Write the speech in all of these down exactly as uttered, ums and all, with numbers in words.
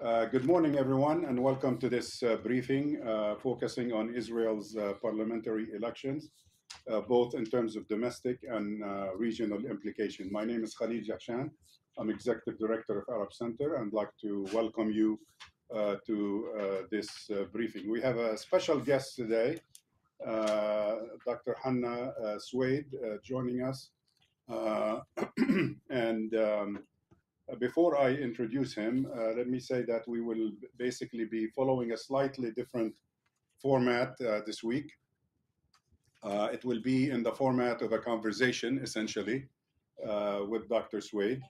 Uh, good morning, everyone, and welcome to this uh, briefing uh, focusing on Israel's uh, parliamentary elections, uh, both in terms of domestic and uh, regional implication. My name is Khalil Jahshan. I'm Executive Director of Arab Center, and I'd like to welcome you uh, to uh, this uh, briefing. We have a special guest today, uh, Doctor Hanna uh, Swaid, uh, joining us. Uh, and um, Before I introduce him, uh, let me say that we will basically be following a slightly different format uh, this week. Uh, it will be in the format of a conversation, essentially, uh, with Doctor Swaid.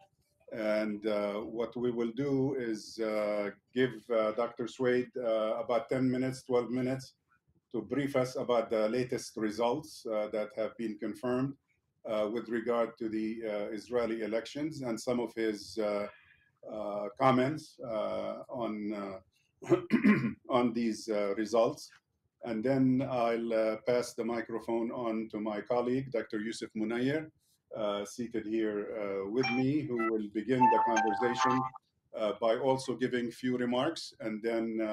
And uh, what we will do is uh, give uh, Doctor Swaid uh, about ten minutes, twelve minutes, to brief us about the latest results uh, that have been confirmed Uh, with regard to the uh, Israeli elections, and some of his uh, uh, comments uh, on uh, on these uh, results. And then I'll uh, pass the microphone on to my colleague, Doctor Yousef Munayyer, uh, seated here uh, with me, who will begin the conversation uh, by also giving few remarks, and then uh,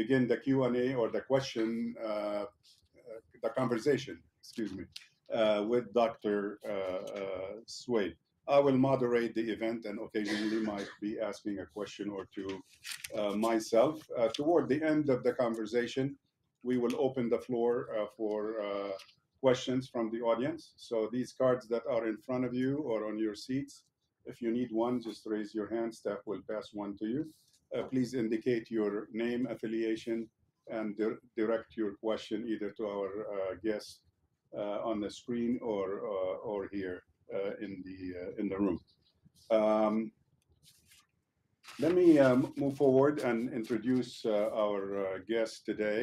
begin the Q and A, or the question, uh, the conversation, excuse me. Uh, with Doctor Uh, uh, Swaid. I will moderate the event and occasionally might be asking a question or two uh, myself. Uh, toward the end of the conversation, we will open the floor uh, for uh, questions from the audience. So these cards that are in front of you or on your seats, if you need one, just raise your hand. Staff will pass one to you. Uh, please indicate your name, affiliation, and dir- direct your question either to our uh, guest Uh, on the screen or uh, or here uh, in the uh, in the room. Um, let me um, move forward and introduce uh, our uh, guest today.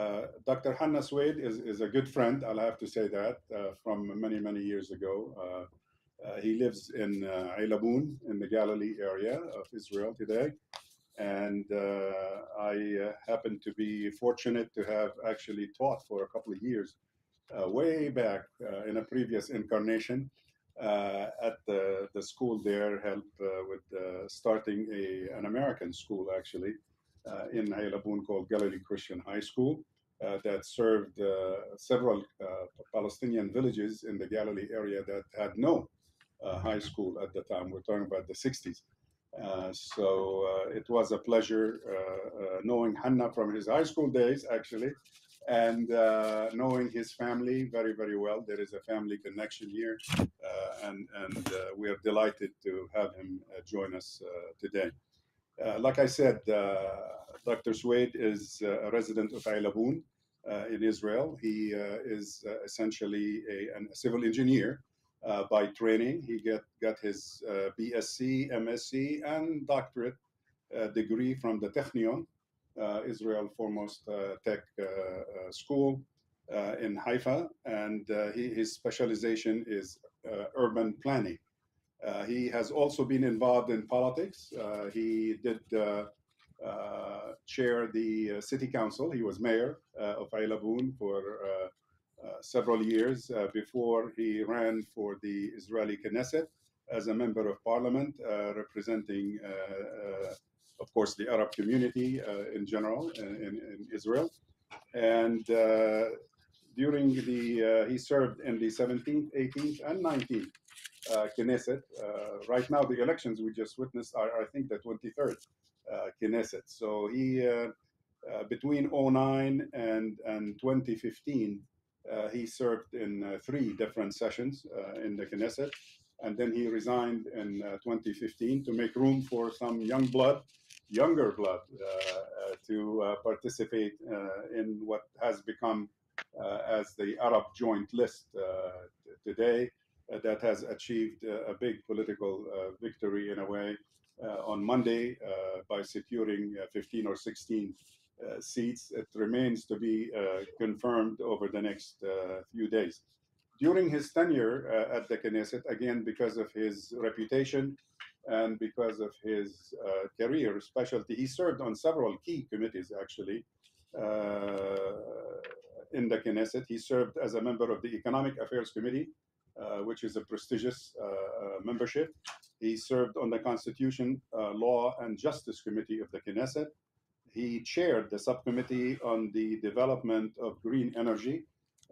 Uh, Doctor Hanna Swaid is, is a good friend, I'll have to say that, uh, from many, many years ago. Uh, uh, he lives in uh, Eilabun, in the Galilee area of Israel today. And uh, I uh, happen to be fortunate to have actually taught for a couple of years Uh, way back uh, in a previous incarnation uh, at the, the school there, helped uh, with uh, starting a, an American school, actually, uh, in Eilabun called Galilee Christian High School uh, that served uh, several uh, Palestinian villages in the Galilee area that had no uh, high school at the time. We're talking about the sixties. Uh, so uh, it was a pleasure uh, uh, knowing Hanna from his high school days, actually, and uh, knowing his family very, very well. There is a family connection here, uh, and, and uh, we are delighted to have him uh, join us uh, today. Uh, like I said, uh, Doctor Swaid is uh, a resident of Eilabun uh, in Israel. He uh, is uh, essentially a, a civil engineer uh, by training. He get, got his uh, B S c, M S c, and doctorate uh, degree from the Technion, Uh, Israel's foremost uh, tech uh, uh, school uh, in Haifa, and uh, he, his specialization is uh, urban planning. Uh, he has also been involved in politics. Uh, he did uh, uh, chair the uh, city council. He was mayor uh, of Eilabun for uh, uh, several years uh, before he ran for the Israeli Knesset as a member of parliament, uh, representing uh, uh, of course, the Arab community uh, in general in, in Israel. And uh, during the, uh, he served in the seventeenth, eighteenth, and nineteenth uh, Knesset. Uh, right now, the elections we just witnessed are, I think, the twenty-third uh, Knesset. So he, uh, uh, between oh nine and, and twenty fifteen, uh, he served in uh, three different sessions uh, in the Knesset. And then he resigned in uh, twenty fifteen to make room for some young blood, younger blood, uh, uh, to uh, participate uh, in what has become uh, as the Arab Joint List uh, today, uh, that has achieved uh, a big political uh, victory in a way uh, on Monday uh, by securing uh, fifteen or sixteen uh, seats. It remains to be uh, confirmed over the next uh, few days. During his tenure uh, at the Knesset, again, because of his reputation and because of his uh, career specialty, he served on several key committees, actually, uh, in the Knesset. He served as a member of the Economic Affairs Committee, uh, which is a prestigious uh, membership. He served on the Constitution, uh, Law, and Justice Committee of the Knesset. He chaired the subcommittee on the development of green energy.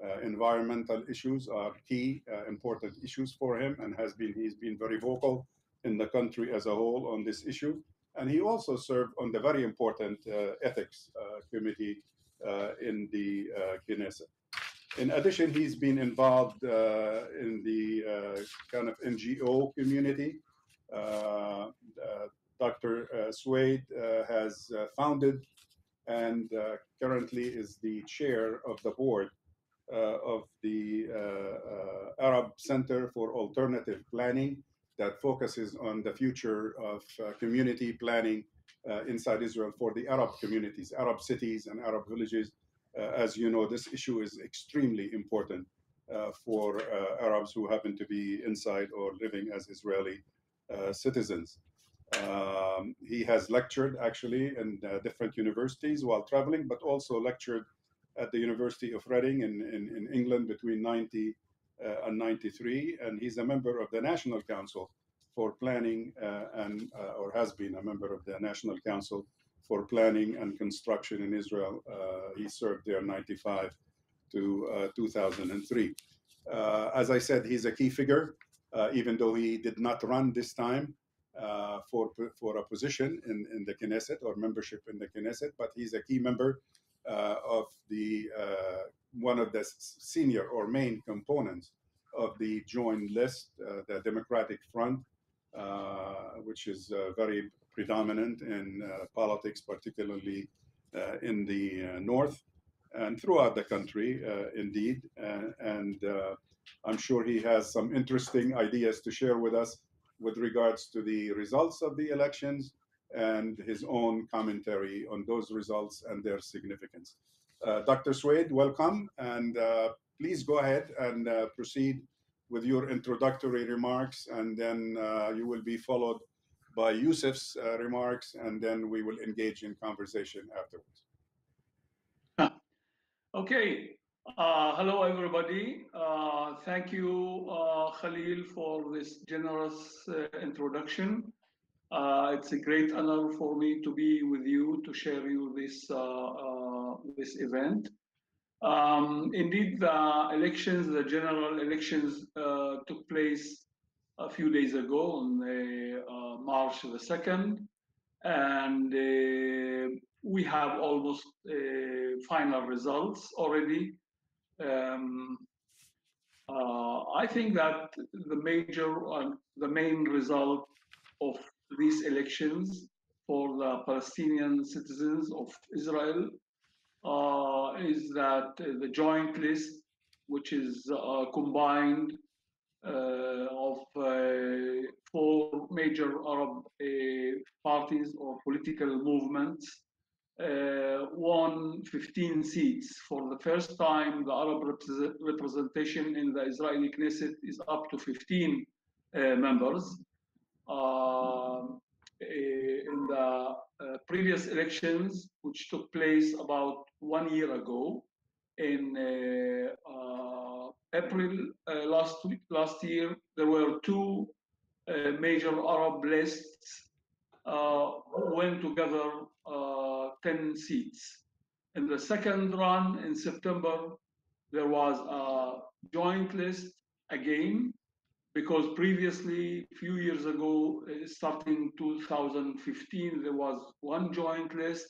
Uh, environmental issues are key, uh, important issues for him, and has been he's been very vocal in the country as a whole on this issue. And he also served on the very important uh, ethics uh, committee uh, in the uh, Knesset. In addition, he's been involved uh, in the uh, kind of N G O community. Uh, uh, Doctor Swaid uh, has uh, founded and uh, currently is the chair of the board Uh, of the uh, uh, Arab Center for Alternative Planning that focuses on the future of uh, community planning uh, inside Israel for the Arab communities, Arab cities and Arab villages. Uh, as you know, this issue is extremely important uh, for uh, Arabs who happen to be inside or living as Israeli uh, citizens. Um, he has lectured actually in uh, different universities while traveling, but also lectured at the University of Reading in, in, in England between ninety uh, and ninety-three, and he's a member of the National Council for Planning uh, and uh, or has been a member of the National Council for Planning and Construction in Israel. Uh, he served there ninety-five to uh, two thousand three. Uh, as I said, he's a key figure, uh, even though he did not run this time uh, for, for a position in, in the Knesset or membership in the Knesset, but he's a key member Uh, of the uh, one of the senior or main components of the Joint List, uh, the Democratic Front, uh, which is uh, very predominant in uh, politics, particularly uh, in the uh, north and throughout the country, uh, indeed. Uh, and uh, I'm sure he has some interesting ideas to share with us with regards to the results of the elections and his own commentary on those results and their significance. Uh, Doctor Swaid, welcome, and uh, please go ahead and uh, proceed with your introductory remarks, and then uh, you will be followed by Yousef's uh, remarks, and then we will engage in conversation afterwards. Huh. Okay, uh, hello everybody. Uh, thank you, uh, Khalil, for this generous uh, introduction. Uh, it's a great honor for me to be with you to share you this uh, uh, this event. Um, indeed, the elections, the general elections, uh, took place a few days ago on the, uh, March the second, and uh, we have almost uh, final results already. Um, uh, I think that the major, uh, the main result of these elections for the Palestinian citizens of Israel uh, is that the Joint List, which is uh, combined uh, of uh, four major Arab uh, parties or political movements, uh, won fifteen seats. For the first time, the Arab repre representation in the Israeli Knesset is up to fifteen uh, members. Uh, in the uh, previous elections, which took place about one year ago, in uh, uh, April uh, last week, last year, there were two uh, major Arab lists uh, went together uh, ten seats. In the second run in September, there was a Joint List again, because previously, a few years ago, starting two thousand fifteen, there was one Joint List,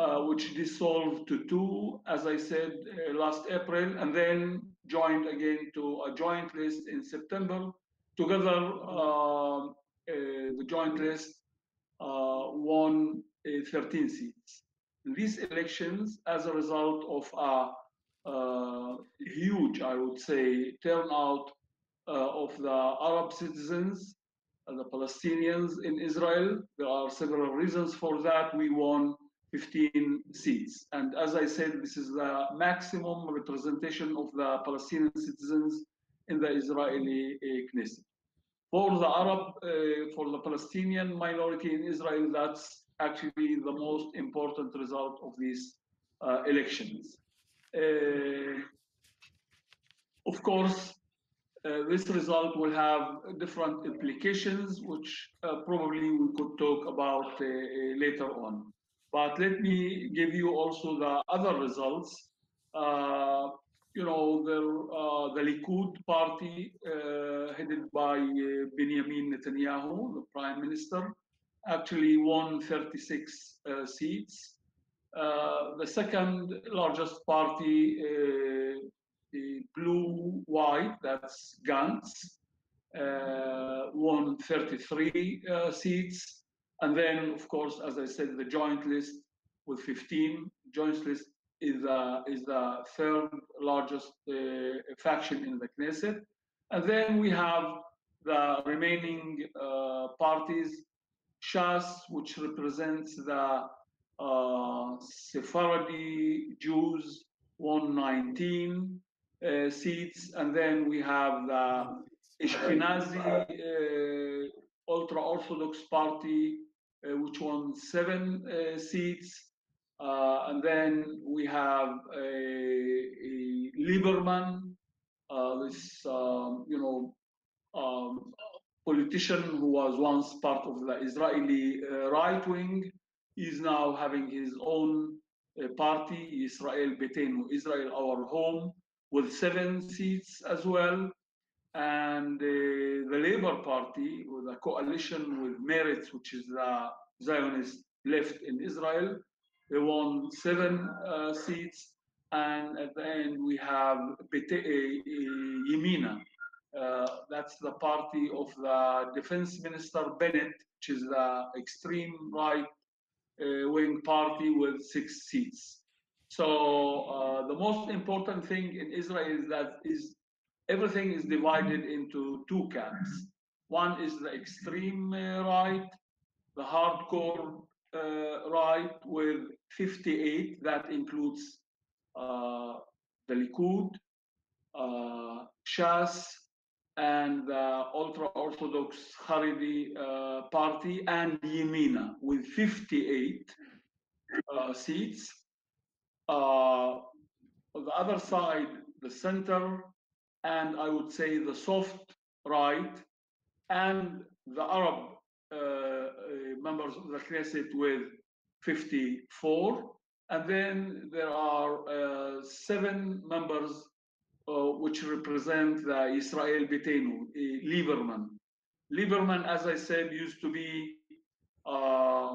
uh, which dissolved to two, as I said, uh, last April, and then joined again to a Joint List in September. Together, uh, uh, the Joint List uh, won uh, thirteen seats. In these elections, as a result of a uh, huge, I would say, turnout Uh, of the Arab citizens and the Palestinians in Israel. There are several reasons for that. We won fifteen seats. And as I said, this is the maximum representation of the Palestinian citizens in the Israeli uh, Knesset. For the Arab, uh, for the Palestinian minority in Israel, that's actually the most important result of these uh, elections. Uh, of course, Uh, this result will have different implications, which uh, probably we could talk about uh, later on. But let me give you also the other results. Uh, you know, the, uh, the Likud party, uh, headed by uh, Benjamin Netanyahu, the prime minister, actually won thirty-six uh, seats. Uh, the second largest party, uh, the Blue and White, that's Gantz, uh, won thirty-three uh, seats. And then, of course, as I said, the Joint List with fifteen. Joint List is uh, is the third largest uh, faction in the Knesset. And then we have the remaining uh, parties. Shas, which represents the uh, Sephardi Jews, won nineteen uh, seats. And then we have the Ashkenazi uh, ultra-Orthodox party, uh, which won seven uh, seats. Uh, and then we have a, a Lieberman, uh, this, um, you know, um, politician who was once part of the Israeli uh, right wing, is now having his own uh, party, Yisrael Beiteinu, Israel Our Home, with seven seats as well. And uh, the Labour Party, with a coalition with Meretz, which is the Zionist left in Israel, they won seven uh, seats. And at the end, we have Yemina. Uh, that's the party of the Defense Minister Bennett, which is the extreme right uh, wing party with six seats. So uh, the most important thing in Israel is that is everything is divided into two camps. One is the extreme uh, right, the hardcore uh, right with fifty-eight. That includes uh, the Likud, uh, Shas, and the uh, ultra-Orthodox Haredi uh, party, and Yemina with fifty-eight uh, seats. Uh, on the other side, the center, and I would say the soft right, and the Arab uh, members of the Knesset with fifty-four. And then there are uh, seven members Uh, which represent the Yisrael Beiteinu, uh, Lieberman. Lieberman, as I said, used to be, uh,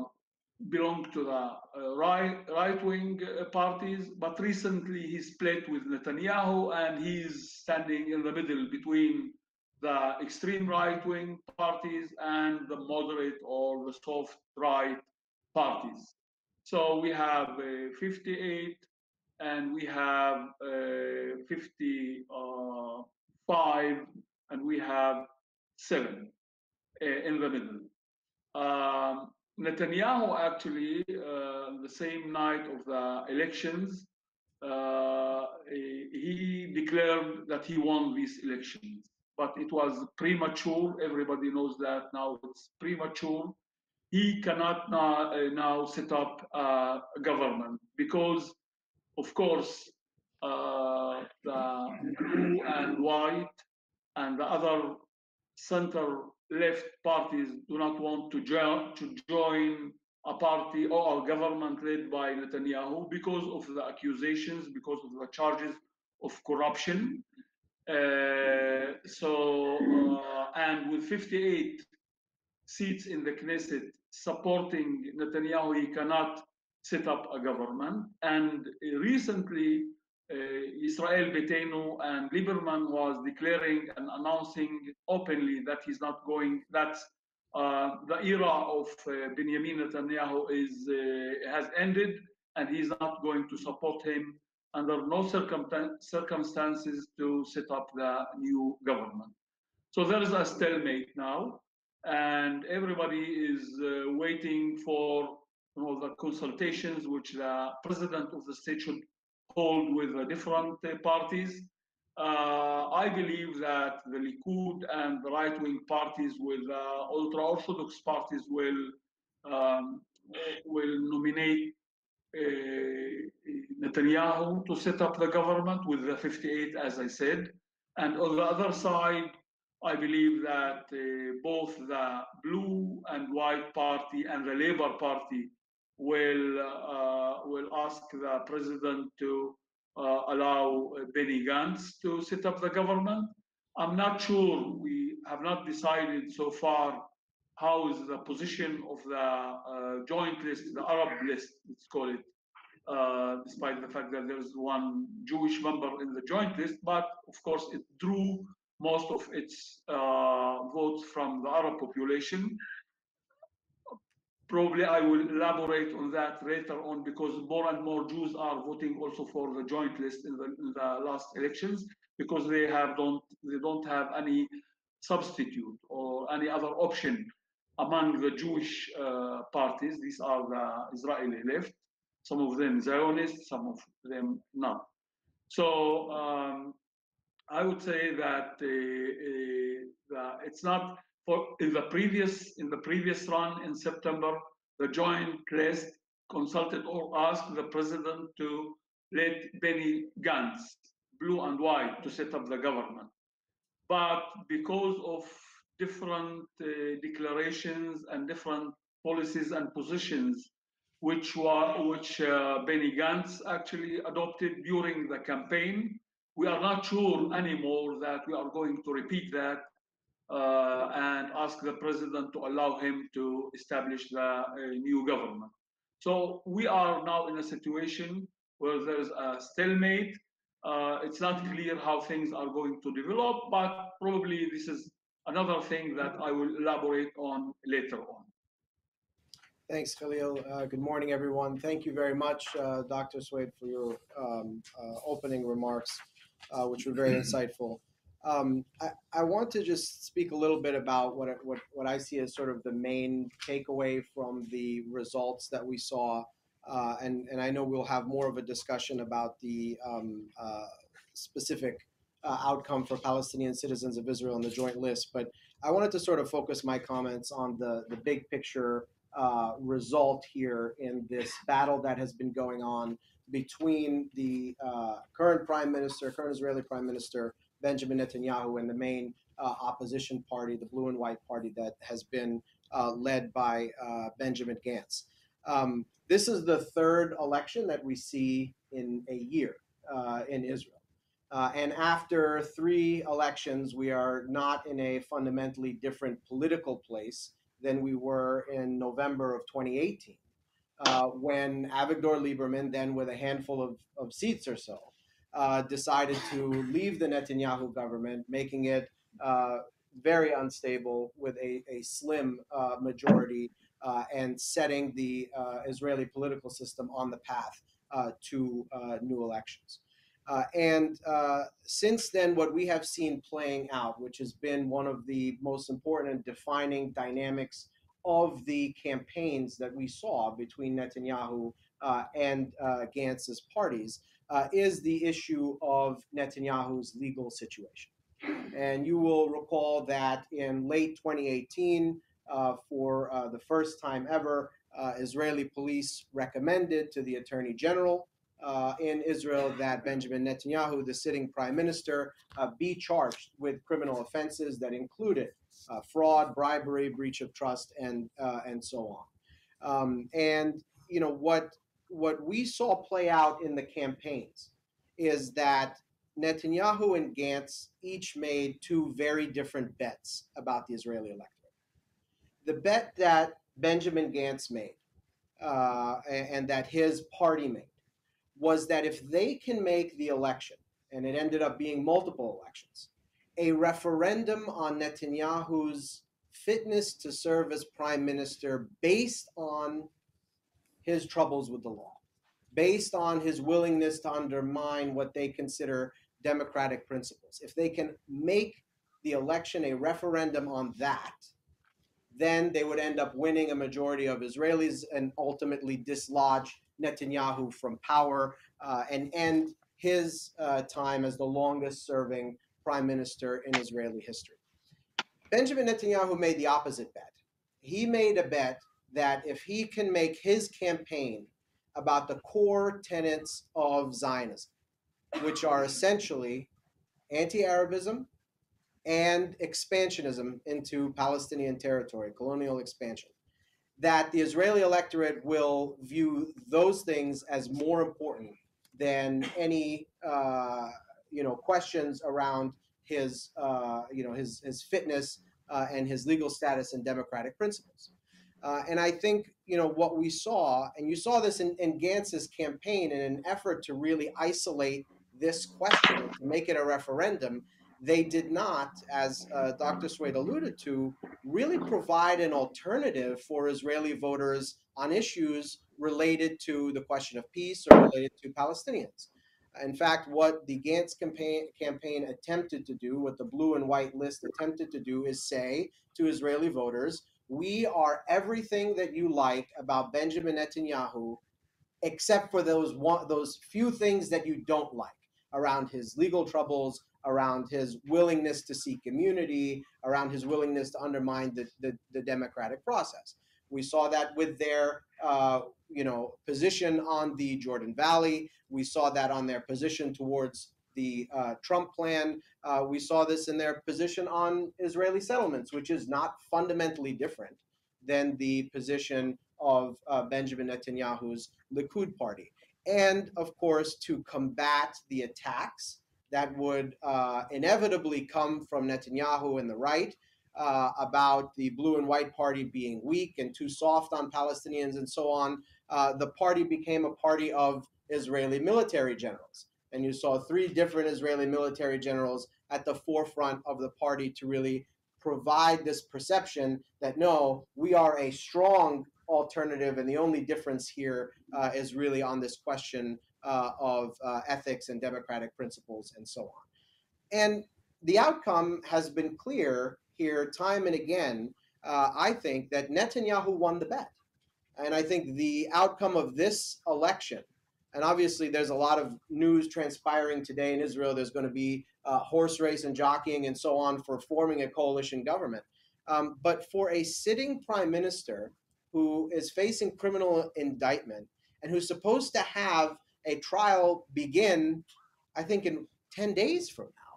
belonged to the uh, right, right-wing uh, parties, but recently he split with Netanyahu, and he's standing in the middle between the extreme right-wing parties and the moderate or the soft right parties. So we have uh, fifty-eight, and we have uh, fifty-five, and we have seven uh, in the middle. Um, Netanyahu actually, uh, the same night of the elections, uh, he declared that he won these elections, but it was premature. Everybody knows that now it's premature. He cannot now, uh, now set up uh, a government because, of course, uh, the Blue and White and the other center-left parties do not want to join, to join a party or a government led by Netanyahu because of the accusations, because of the charges of corruption. Uh, so, uh, and with fifty-eight seats in the Knesset supporting Netanyahu, he cannot set up a government. And recently, uh, Yisrael Beiteinu and Lieberman was declaring and announcing openly that he's not going, that uh, the era of uh, Benjamin Netanyahu is, uh, has ended, and he's not going to support him under no circumtan- circumstances to set up the new government. So there is a stalemate now, and everybody is uh, waiting for Know, the consultations which the president of the state should hold with the different uh, parties. Uh, I believe that the Likud and the right-wing parties with uh, ultra-Orthodox parties will um, will nominate uh, Netanyahu to set up the government with the fifty-eight, as I said. And on the other side, I believe that uh, both the Blue and White Party and the Labour Party will uh, will ask the president to uh, allow Benny Gantz to set up the government. I'm not sure. We have not decided so far how is the position of the uh, Joint List, the Arab List, let's call it, uh, despite the fact that there is one Jewish member in the Joint List, but of course it drew most of its uh, votes from the Arab population. Probably I will elaborate on that later on, because more and more Jews are voting also for the Joint List in the, in the last elections, because they have don't they don't have any substitute or any other option among the Jewish uh, parties. These are the Israeli left, some of them Zionists, some of them not. So um, I would say that uh, uh, it's not. In the previous in the previous run in September, the Joint List consulted or asked the president to let Benny Gantz, Blue and White, to set up the government. But because of different uh, declarations and different policies and positions, which were which uh, Benny Gantz actually adopted during the campaign, we are not sure anymore that we are going to repeat that. Uh, and ask the president to allow him to establish the uh, new government. So we are now in a situation where there's a stalemate. Uh, it's not clear how things are going to develop, but probably this is another thing that I will elaborate on later on. Thanks, Khalil. Uh, good morning, everyone. Thank you very much, uh, Doctor Swaid, for your um, uh, opening remarks, uh, which were very insightful. Um, I, I want to just speak a little bit about what, what what I see as sort of the main takeaway from the results that we saw, uh, and and I know we'll have more of a discussion about the um, uh, specific uh, outcome for Palestinian citizens of Israel in the Joint List. But I wanted to sort of focus my comments on the the big picture uh, result here in this battle that has been going on between the uh, current prime minister, current Israeli prime minister, Benjamin Netanyahu, and the main uh, opposition party, the Blue and White Party, that has been uh, led by uh, Benjamin Gantz. Um, this is the third election that we see in a year uh, in Israel. Uh, and after three elections, we are not in a fundamentally different political place than we were in November of twenty eighteen, uh, when Avigdor Lieberman, then with a handful of, of seats or so, Uh, decided to leave the Netanyahu government, making it uh, very unstable with a, a slim uh, majority uh, and setting the uh, Israeli political system on the path uh, to uh, new elections. Uh, and uh, since then, what we have seen playing out, which has been one of the most important and defining dynamics of the campaigns that we saw between Netanyahu uh, and uh, Gantz's parties, Uh, is the issue of Netanyahu's legal situation. And you will recall that in late twenty eighteen, uh, for uh, the first time ever, uh, Israeli police recommended to the Attorney General uh, in Israel that Benjamin Netanyahu, the sitting prime minister, uh, be charged with criminal offenses that included uh, fraud, bribery, breach of trust, and, uh, and so on. Um, and, you know, what What we saw play out in the campaigns is that Netanyahu and Gantz each made two very different bets about the Israeli electorate. The bet that Benjamin Gantz made uh, and that his party made was that if they can make the election, and it ended up being multiple elections, a referendum on Netanyahu's fitness to serve as prime minister based on his troubles with the law, based on his willingness to undermine what they consider democratic principles. If they can make the election a referendum on that, then they would end up winning a majority of Israelis and ultimately dislodge Netanyahu from power uh, and end his uh, time as the longest serving prime minister in Israeli history. Benjamin Netanyahu made the opposite bet. He made a bet that if he can make his campaign about the core tenets of Zionism, which are essentially anti-Arabism and expansionism into Palestinian territory, colonial expansion, that the Israeli electorate will view those things as more important than any uh, you know, questions around his uh, you know his his fitness uh, and his legal status and democratic principles. Uh, and I think you know what we saw, and you saw this in, in Gantz's campaign, in an effort to really isolate this question, to make it a referendum. They did not, as uh, Doctor Swaid alluded to, really provide an alternative for Israeli voters on issues related to the question of peace or related to Palestinians. In fact, what the Gantz campaign, campaign attempted to do, what the Blue and White List attempted to do, is say to Israeli voters, we are everything that you like about Benjamin Netanyahu, except for those, one, those few things that you don't like, around his legal troubles, around his willingness to seek immunity, around his willingness to undermine the, the, the democratic process. We saw that with their uh, you know, position on the Jordan Valley. We saw that on their position towards the uh, Trump plan. Uh, we saw this in their position on Israeli settlements, which is not fundamentally different than the position of uh, Benjamin Netanyahu's Likud party. And of course, to combat the attacks that would uh, inevitably come from Netanyahu and the right uh, about the Blue and White Party being weak and too soft on Palestinians and so on, uh, the party became a party of Israeli military generals. And you saw three different Israeli military generals at the forefront of the party to really provide this perception that, no, we are a strong alternative, and the only difference here uh, is really on this question Uh, of uh, ethics and democratic principles and so on. And the outcome has been clear here time and again. Uh, I think that Netanyahu won the bet. And I think the outcome of this election, and obviously there's a lot of news transpiring today in Israel, there's going to be a horse race and jockeying and so on for forming a coalition government. Um, but for a sitting prime minister who is facing criminal indictment and who's supposed to have a trial begin, I think, in ten days from now,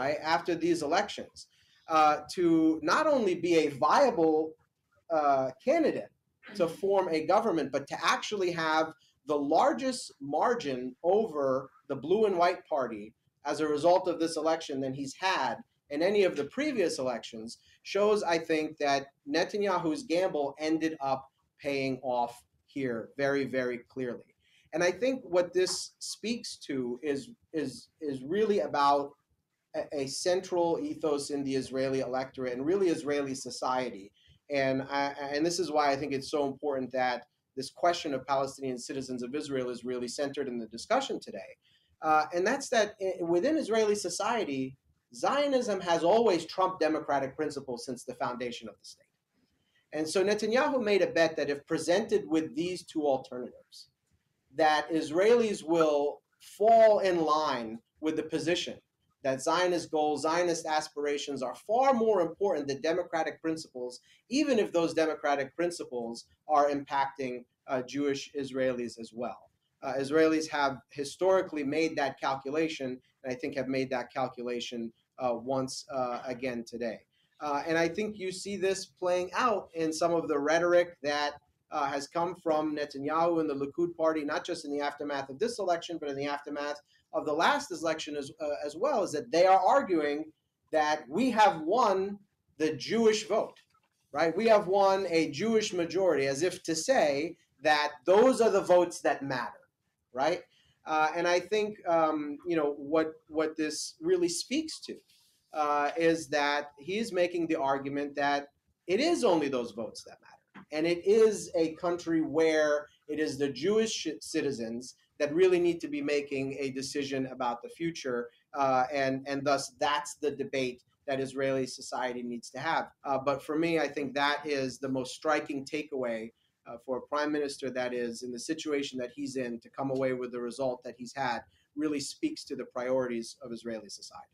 right, after these elections, uh, to not only be a viable uh, candidate to form a government, but to actually have the largest margin over the Blue and White Party as a result of this election than he's had in any of the previous elections, shows, I think, that Netanyahu's gamble ended up paying off here very, very clearly. And I think what this speaks to is, is, is really about a, a central ethos in the Israeli electorate and really Israeli society. And, I, and this is why I think it's so important that this question of Palestinian citizens of Israel is really centered in the discussion today. Uh, and that's that within Israeli society, Zionism has always trumped democratic principles since the foundation of the state. And so Netanyahu made a bet that if presented with these two alternatives, that Israelis will fall in line with the position that Zionist goals, Zionist aspirations are far more important than democratic principles, even if those democratic principles are impacting uh, Jewish Israelis as well. Uh, Israelis have historically made that calculation, and I think have made that calculation uh, once uh, again today. Uh, and I think you see this playing out in some of the rhetoric that Uh, has come from Netanyahu and the Likud party, not just in the aftermath of this election, but in the aftermath of the last election as, uh, as well, is that they are arguing that we have won the Jewish vote, right? We have won a Jewish majority, as if to say that those are the votes that matter, right? Uh, and I think, um, you know, what, what this really speaks to uh, is that he's making the argument that it is only those votes that matter. And it is a country where it is the Jewish citizens that really need to be making a decision about the future. Uh, and, and thus, that's the debate that Israeli society needs to have. Uh, but for me, I think that is the most striking takeaway uh, for a prime minister that is in the situation that he's in, to come away with the result that he's had, really speaks to the priorities of Israeli society.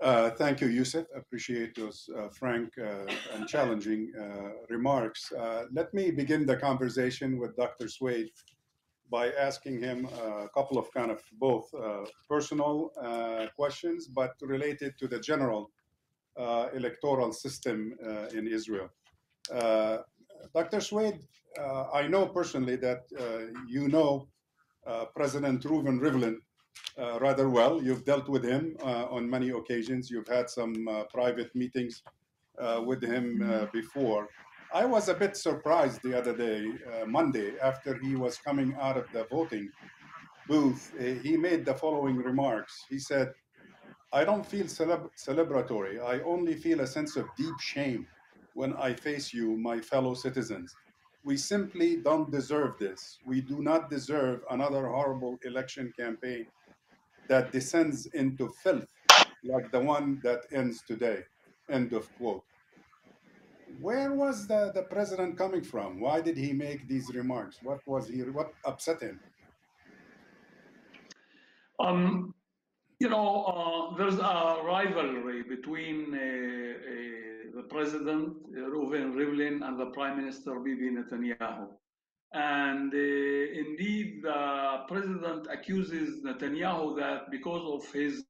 Uh, thank you, Yousef. Appreciate those uh, frank uh, and challenging uh, remarks. Uh, let me begin the conversation with Doctor Swaid by asking him a couple of kind of both uh, personal uh, questions, but related to the general uh, electoral system uh, in Israel. Uh, Doctor Swaid, uh, I know personally that uh, you know uh, President Reuven Rivlin uh, rather well. You've dealt with him uh, on many occasions. You've had some uh, private meetings uh, with him uh, before. I was a bit surprised the other day, uh, Monday, after he was coming out of the voting booth. Uh, he made the following remarks. He said, "I don't feel celeb- celebratory. I only feel a sense of deep shame when I face you, my fellow citizens. We simply don't deserve this. We do not deserve another horrible election campaign that descends into filth like the one that ends today." End of quote. Where was the, the president coming from? Why did he make these remarks? What was he? What upset him? Um, you know, uh, there's a rivalry between uh, uh, the president uh, Reuven Rivlin and the prime minister Bibi Netanyahu. And uh, indeed, the president accuses Netanyahu that because of his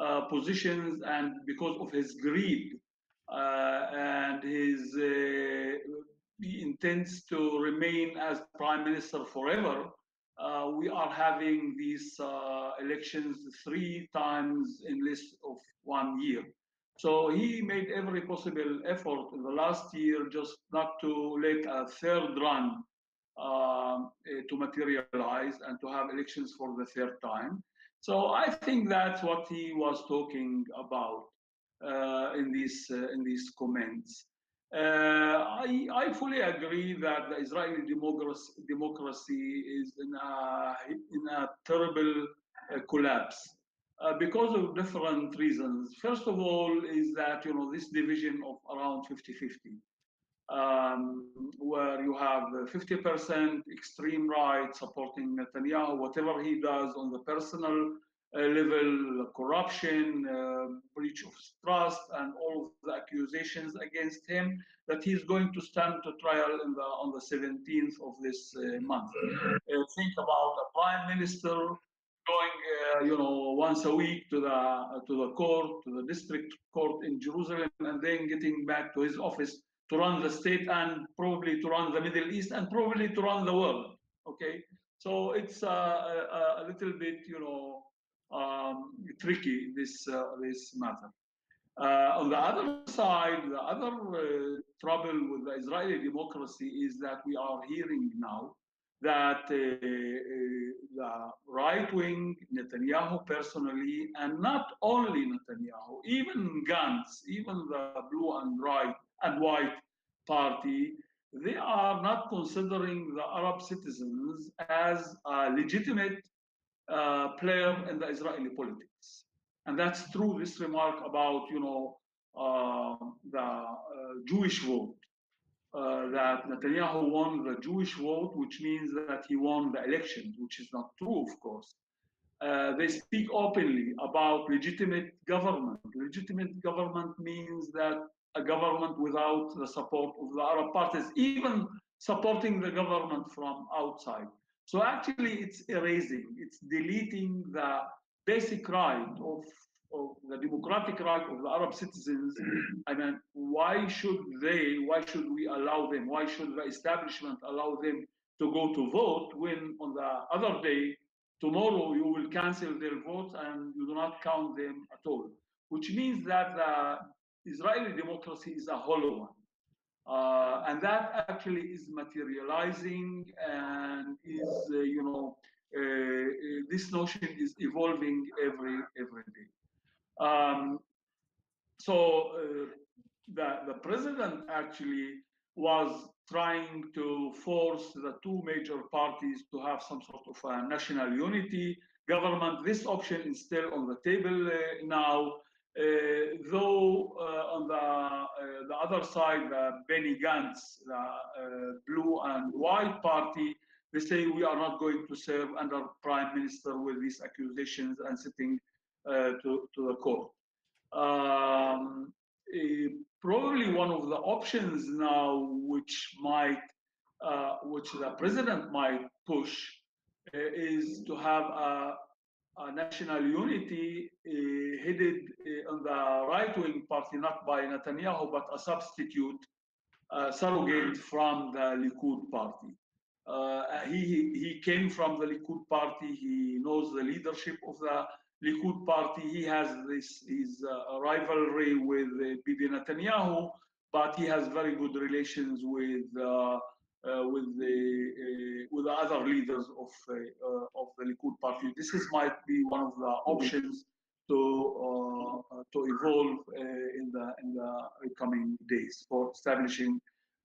uh, positions and because of his greed, Uh, and his, uh, he intends to remain as prime minister forever. Uh, we are having these uh, elections three times in less of one year. So he made every possible effort in the last year just not to let a third run uh, to materialize and to have elections for the third time. So I think that's what he was talking about Uh, in these uh, in these comments. Uh, I I fully agree that the Israeli democracy democracy is in a in a terrible uh, collapse uh, because of different reasons. First of all, is that you know this division of around fifty fifty, um, where you have fifty percent extreme right supporting Netanyahu, whatever he does on the personal Uh, level, corruption, uh, breach of trust, and all of the accusations against him that he's going to stand to trial in the, on the seventeenth of this uh, month. Uh, think about a prime minister going, uh, you know, once a week to the uh, to the court, to the district court in Jerusalem, and then getting back to his office to run the state and probably to run the Middle East and probably to run the world. Okay, so it's uh, a, a little bit, you know. Um, tricky this uh, this matter. Uh, on the other side, the other uh, trouble with the Israeli democracy is that we are hearing now that uh, uh, the right wing, Netanyahu personally, and not only Netanyahu, even Gantz, even the Blue and White and White party, they are not considering the Arab citizens as a legitimate Uh, player in the Israeli politics. And that's through this remark about, you know, uh, the uh, Jewish vote, uh, that Netanyahu won the Jewish vote, which means that he won the election, which is not true, of course. Uh, they speak openly about legitimate government. Legitimate government means that a government without the support of the Arab parties, even supporting the government from outside. So actually, it's erasing, it's deleting the basic right of, of the democratic right of the Arab citizens. I mean, why should they, why should we allow them, why should the establishment allow them to go to vote when on the other day, tomorrow, you will cancel their votes and you do not count them at all? Which means that the Israeli democracy is a hollow one. Uh, and that actually is materializing and is, uh, you know, uh, uh, this notion is evolving every, every day. Um, so uh, the, the president actually was trying to force the two major parties to have some sort of a national unity government. This option is still on the table uh, now. Uh, though uh, on the, uh, the other side, uh, Benny Gantz, the uh, Blue and White party, they say we are not going to serve under prime minister with these accusations and sitting uh, to, to the court. Um, uh, probably one of the options now which might, uh, which the president might push uh, is to have a, a national unity uh, headed uh, on the right-wing party, not by Netanyahu, but a substitute, a surrogate from the Likud party. Uh, he, he came from the Likud party, he knows the leadership of the Likud party, he has this his uh, rivalry with uh, Bibi Netanyahu, but he has very good relations with uh, Uh, with the uh, with the other leaders of uh, uh, of the Likud party. This is might be one of the options to uh, uh, to evolve uh, in the in the coming days for establishing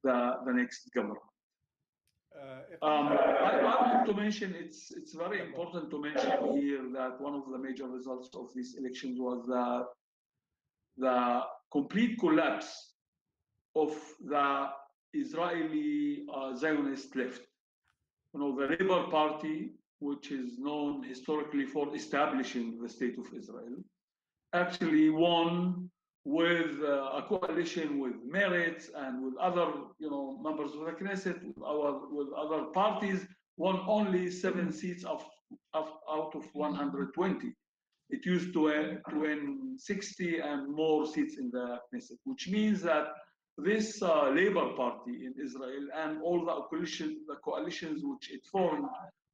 the the next government. Uh, um, I, I want to mention it's it's very important to mention here that one of the major results of these elections was the the complete collapse of the Israeli uh, Zionist left. You know, the Labor Party, which is known historically for establishing the state of Israel, actually won with uh, a coalition with Meretz and with other, you know, members of the Knesset, with, our, with other parties, won only seven seats of, of, out of one hundred twenty. It used to, uh, to win sixty and more seats in the Knesset, which means that this uh, Labor Party in Israel and all the coalition, the coalitions which it formed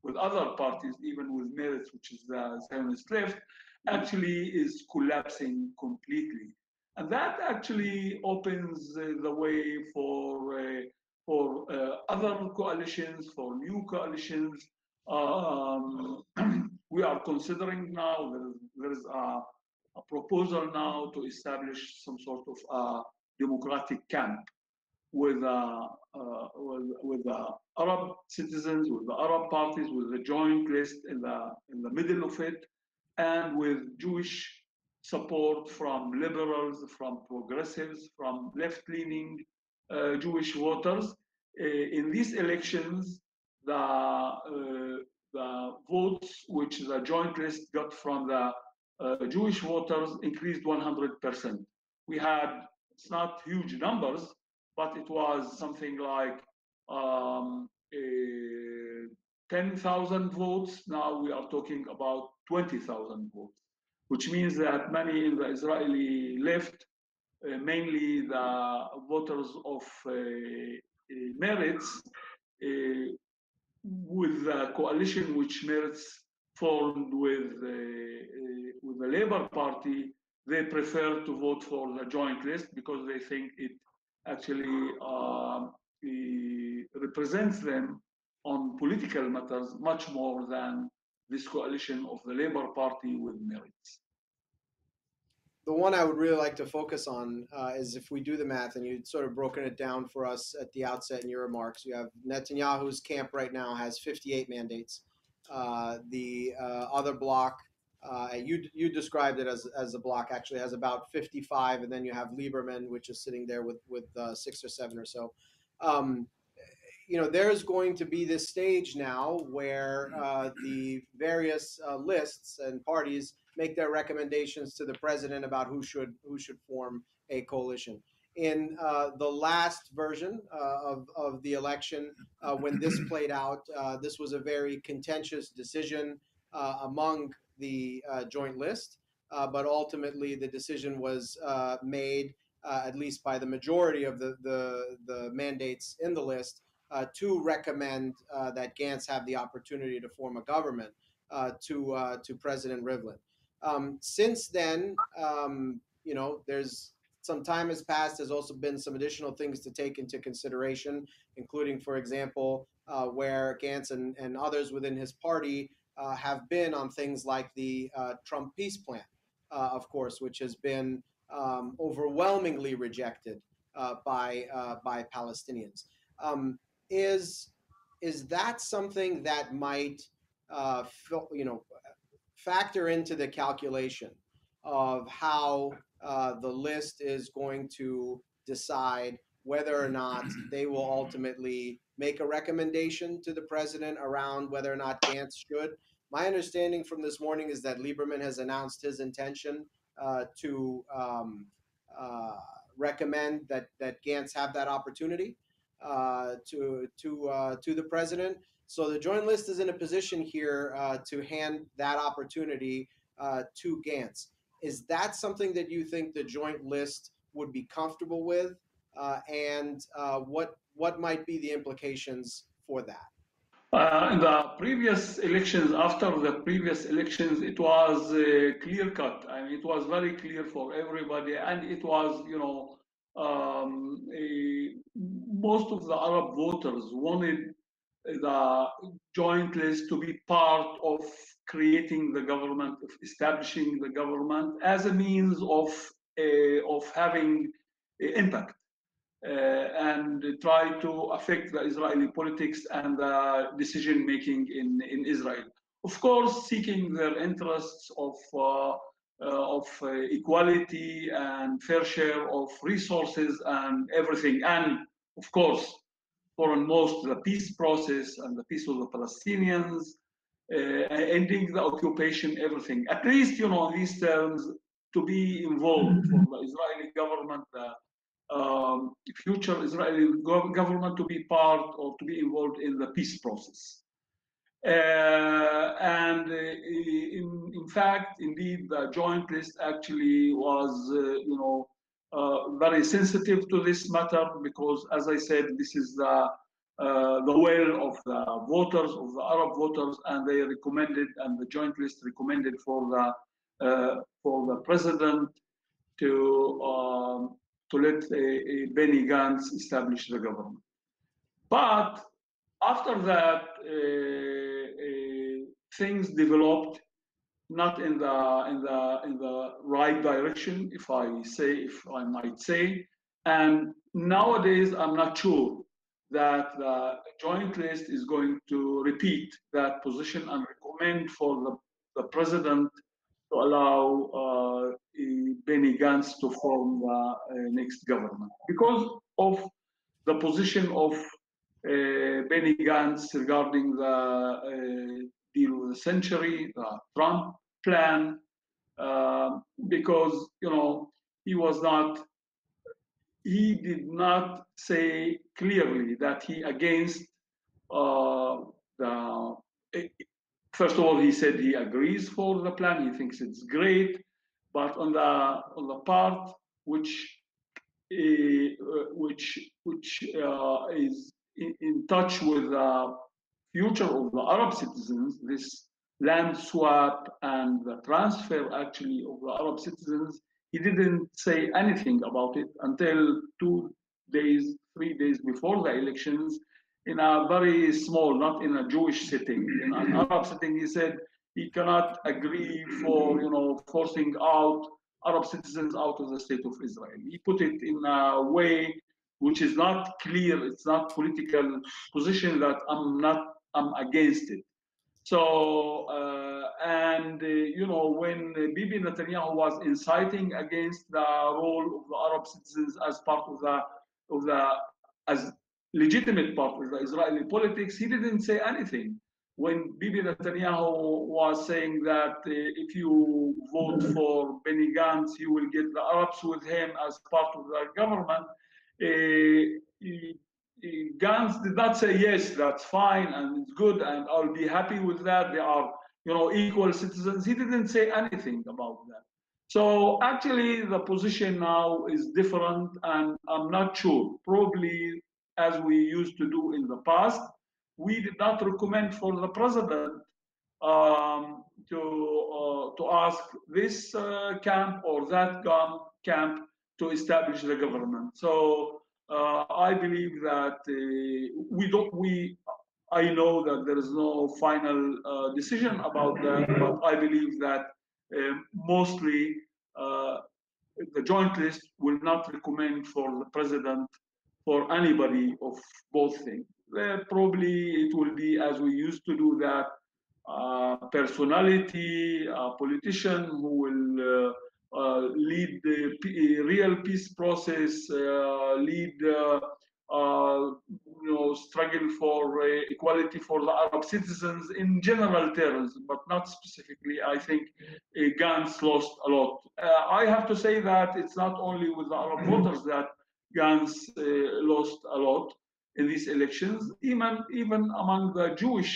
with other parties, even with Meretz, which is the Zionist left, actually is collapsing completely. And that actually opens uh, the way for, uh, for uh, other coalitions, for new coalitions. Um, we are considering now, there is, there is a, a proposal now to establish some sort of uh, democratic camp with, uh, uh, with, with the Arab citizens, with the Arab parties, with the Joint List in the, in the middle of it, and with Jewish support from liberals, from progressives, from left-leaning uh, Jewish voters. Uh, in these elections, the, uh, the votes which the Joint List got from the uh, Jewish voters increased one hundred percent. We had It's not huge numbers, but it was something like um, ten thousand votes. Now we are talking about twenty thousand votes, which means that many in the Israeli left, uh, mainly the voters of uh, Meretz, uh, with the coalition which Meretz formed with, uh, uh, with the Labour Party, they prefer to vote for the Joint List because they think it actually uh, represents them on political matters much more than this coalition of the Labour Party with Meretz. The one I would really like to focus on uh, is, if we do the math, and you'd sort of broken it down for us at the outset in your remarks, you have Netanyahu's camp right now has fifty-eight mandates. Uh, the uh, other bloc, Uh, you you described it as as a block, actually has about fifty-five, and then you have Lieberman, which is sitting there with with uh, six or seven or so. Um, you know, there's going to be this stage now where uh, the various uh, lists and parties make their recommendations to the president about who should who should form a coalition. In uh, the last version uh, of of the election, uh, when this played out, uh, this was a very contentious decision uh, among the uh, Joint List, uh, but ultimately the decision was uh, made, uh, at least by the majority of the, the, the mandates in the list, uh, to recommend uh, that Gantz have the opportunity to form a government uh, to, uh, to President Rivlin. Um, since then, um, you know, there's some time has passed. There's also been some additional things to take into consideration, including, for example, uh, where Gantz and, and others within his party Uh, have been on things like the uh, Trump peace plan, uh, of course, which has been um, overwhelmingly rejected uh, by uh, by Palestinians. Um, is is that something that might uh, you know factor into the calculation of how uh, the list is going to decide whether or not they will ultimately make a recommendation to the president around whether or not Gantz should? My understanding from this morning is that Lieberman has announced his intention uh, to um, uh, recommend that, that Gantz have that opportunity. uh, to to uh, to the president. So the Joint List is in a position here uh, to hand that opportunity uh, to Gantz. Is that something that you think the Joint List would be comfortable with, uh, and uh, what what might be the implications for that? Uh, in the previous elections, after the previous elections, it was uh, clear cut. I mean, it was very clear for everybody, and it was, you know, um, a, most of the Arab voters wanted the Joint List to be part of creating the government, of establishing the government as a means of uh, of having impact. Uh, and try to affect the Israeli politics and the decision making in, in Israel. Of course, seeking their interests of uh, uh, of uh, equality and fair share of resources and everything, and of course, foremost the peace process and the peace of the Palestinians, uh, ending the occupation, everything. At least, you know, in these terms, to be involved from the Israeli government. Uh, Um, future Israeli government to be part or to be involved in the peace process. Uh, and uh, in, in fact, indeed, the Joint List actually was, uh, you know, uh, very sensitive to this matter because, as I said, this is the uh, the will of the voters, of the Arab voters, and they recommended, and the Joint List recommended for the uh, for the president to. Um, to let uh, Benny Gantz establish the government. But after that, uh, uh, things developed not in the, in, the, in the right direction, if I say, if I might say. And nowadays, I'm not sure that the Joint List is going to repeat that position and recommend for the, the president to allow uh, Benny Gantz to form the uh, next government. Because of the position of uh, Benny Gantz regarding the uh, deal of the century, the Trump plan, uh, because, you know, he was not, he did not say clearly that he against uh, the, first of all, he said he agrees for the plan, he thinks it's great, but on the on the part which uh, which which uh, is in, in touch with the future of the Arab citizens, this land swap and the transfer actually of the Arab citizens, he didn't say anything about it until two days, three days before the elections, in a very small, not in a Jewish setting, in an Arab setting, he said. He cannot agree for, you know, forcing out Arab citizens out of the state of Israel. He put it in a way which is not clear. It's not political position that I'm not, I'm against it. So, uh, and, uh, you know, when Bibi Netanyahu was inciting against the role of the Arab citizens as part of the, of the, as legitimate part of the Israeli politics, he didn't say anything. When Bibi Netanyahu was saying that uh, if you vote for Benny Gantz, you will get the Arabs with him as part of the government, uh, Gantz did not say, yes, that's fine and it's good and I'll be happy with that. They are, you know, equal citizens. He didn't say anything about that. So actually the position now is different and I'm not sure, probably as we used to do in the past, we did not recommend for the president um, to uh, to ask this uh, camp or that camp to establish the government. So uh, I believe that uh, we don't. We I know that there is no final uh, decision about that, but I believe that uh, mostly uh, the Joint List will not recommend for the president for anybody of both things. Uh, probably it will be as we used to do that uh, personality, a politician who will uh, uh, lead the p real peace process, uh, lead, uh, uh, you know, struggle for uh, equality for the Arab citizens in general terms, but not specifically. I think uh, Gantz lost a lot. Uh, I have to say that it's not only with the Arab voters that Gantz uh, lost a lot. in these elections, even even among the Jewish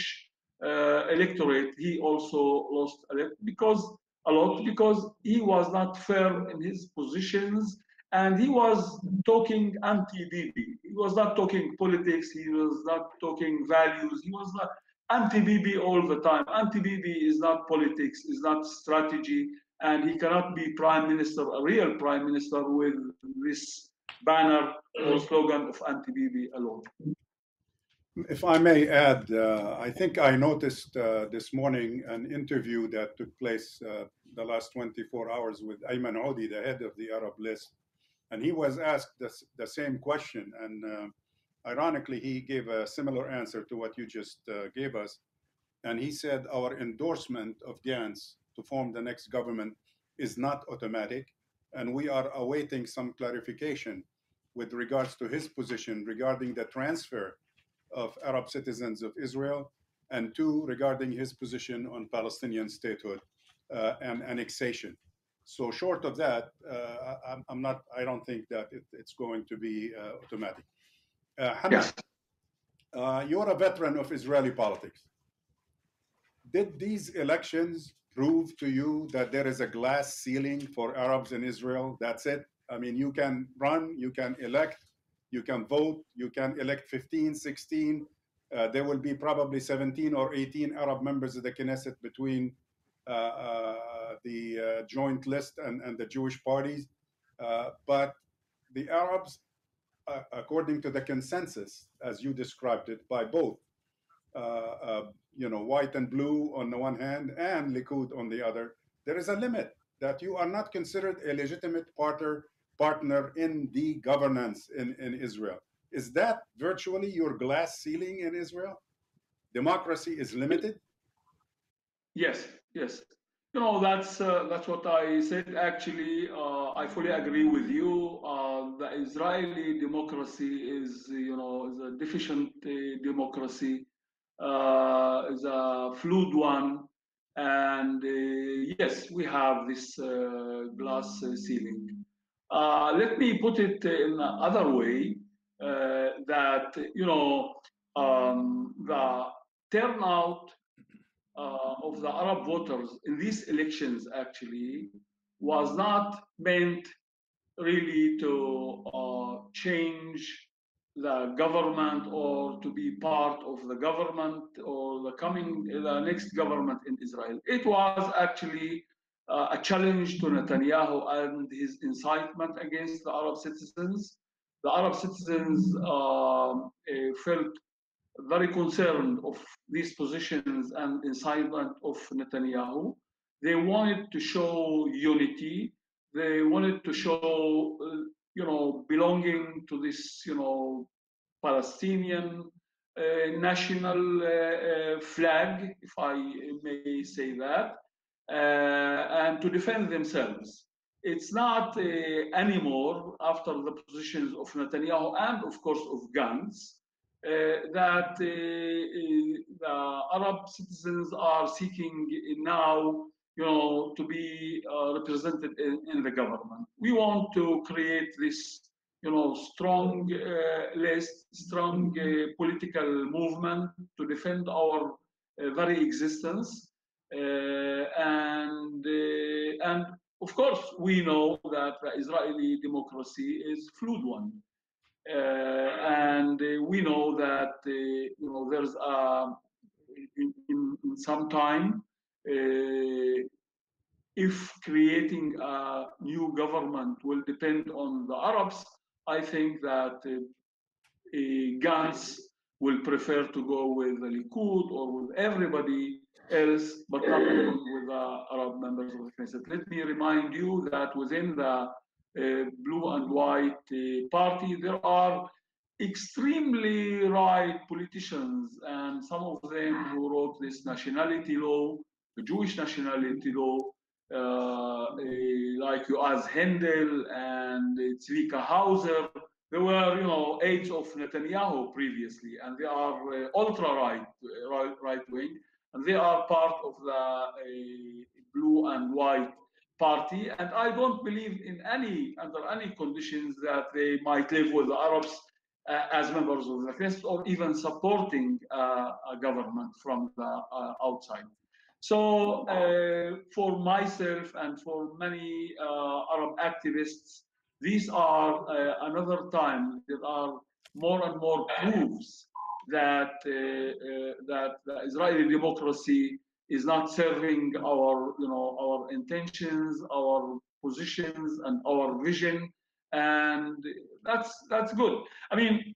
uh, electorate, he also lost because a lot because he was not firm in his positions, and he was talking anti-Bibi. He was not talking politics. He was not talking values. He was not anti-Bibi all the time. Anti-Bibi is not politics. Is not strategy. And he cannot be prime minister, a real prime minister, with this banner or slogan of anti-Bibi alone. If I may add, uh, I think I noticed uh, this morning an interview that took place uh, the last twenty-four hours with Ayman Odeh, the head of the Arab List. And he was asked this, the same question. And uh, ironically, he gave a similar answer to what you just uh, gave us. And he said, our endorsement of Gantz to form the next government is not automatic, and we are awaiting some clarification with regards to his position regarding the transfer of Arab citizens of Israel, and two, regarding his position on Palestinian statehood uh, and annexation. So short of that, uh, I'm, I'm not, I don't think that it, it's going to be uh, automatic. Uh, Hanna, yes. uh, you're a veteran of Israeli politics. Did these elections prove to you that there is a glass ceiling for Arabs in Israel? That's it. I mean, you can run, you can elect, you can vote, you can elect fifteen, sixteen. Uh, there will be probably seventeen or eighteen Arab members of the Knesset between uh, uh, the uh, Joint List and, and the Jewish parties. Uh, but the Arabs, uh, according to the consensus, as you described it, by both, Uh, uh, you know, white and blue on the one hand and Likud on the other, there is a limit that you are not considered a legitimate partner partner in the governance in, in Israel. Is that virtually your glass ceiling in Israel? Democracy is limited? Yes, yes. You know, that's, uh, that's what I said. Actually, uh, I fully agree with you. Uh, the Israeli democracy is, you know, is a deficient uh, democracy. Uh, is a fluid one, and uh, yes, we have this uh, glass uh, ceiling. Uh, let me put it in another way, uh, that, you know, um, the turnout uh, of the Arab voters in these elections actually was not meant really to uh, change the government or to be part of the government or the coming, the next government in Israel. It was actually uh, a challenge to Netanyahu and his incitement against the Arab citizens. The Arab citizens uh, felt very concerned of these positions and incitement of Netanyahu. They wanted to show unity. They wanted to show uh, you know, belonging to this, you know, Palestinian uh, national uh, uh, flag, if I may say that, uh, and to defend themselves. It's not uh, anymore, after the positions of Netanyahu and, of course, of Gantz, uh, that uh, the Arab citizens are seeking now, you know, to be uh, represented in, in the government. We want to create this, you know, strong uh, list, strong uh, political movement to defend our uh, very existence. Uh, and, uh, and of course, we know that the Israeli democracy is a fluid one. Uh, and uh, we know that, uh, you know, there's a, in, in, in some time, Uh, if creating a new government will depend on the Arabs, I think that uh, uh, Gantz will prefer to go with the Likud or with everybody else, but not with the Arab members of the Knesset. Let me remind you that within the uh, Blue and White uh, party, there are extremely right politicians, and some of them who wrote this nationality law, the Jewish nationality law, uh, uh, like Yoaz Hendel and uh, Tzvika Hauser. They were, you know, aides of Netanyahu previously, and they are uh, ultra-right, right, right-wing, and they are part of the uh, Blue and White party. And I don't believe in any, under any conditions, that they might live with the Arabs uh, as members of the Knesset, or even supporting uh, a government from the uh, outside. So uh, for myself and for many uh, Arab activists, these are uh, another time. There are more and more proofs that uh, uh, that the Israeli democracy is not serving our, you know, our intentions, our positions, and our vision, and that's that's good. I mean,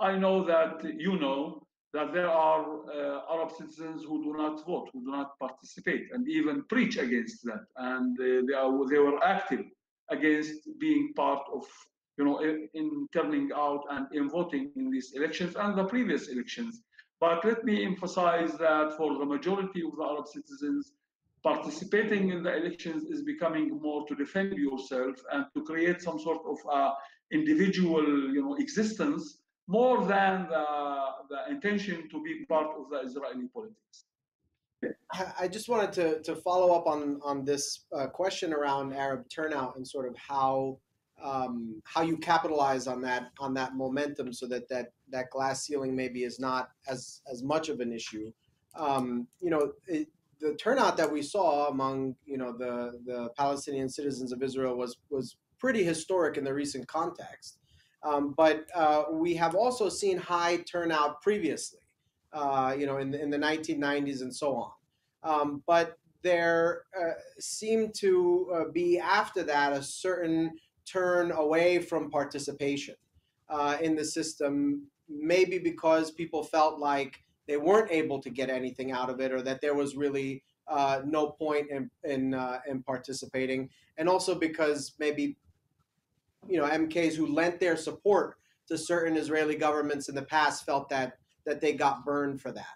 I know that you know that there are uh, Arab citizens who do not vote, who do not participate, and even preach against that, and uh, they are they were active against being part of, you know, in, in turning out and in voting in these elections and the previous elections. But let me emphasize that for the majority of the Arab citizens, participating in the elections is becoming more to defend yourself and to create some sort of uh, individual, you know, existence, more than the, the intention to be part of the Israeli politics. I just wanted to, to follow up on, on this uh, question around Arab turnout and sort of how um, how you capitalize on that on that momentum so that that, that glass ceiling maybe is not as, as much of an issue. Um, you know, it, the turnout that we saw among, you know, the, the Palestinian citizens of Israel was, was pretty historic in the recent context. Um, but uh, we have also seen high turnout previously. Uh, you know, in the, in the nineteen nineties and so on. Um, but there uh, seemed to uh, be after that a certain turn away from participation uh, in the system, maybe because people felt like they weren't able to get anything out of it, or that there was really uh, no point in in, uh, in participating. And also because maybe, you know, M Ks who lent their support to certain Israeli governments in the past felt that that they got burned for that.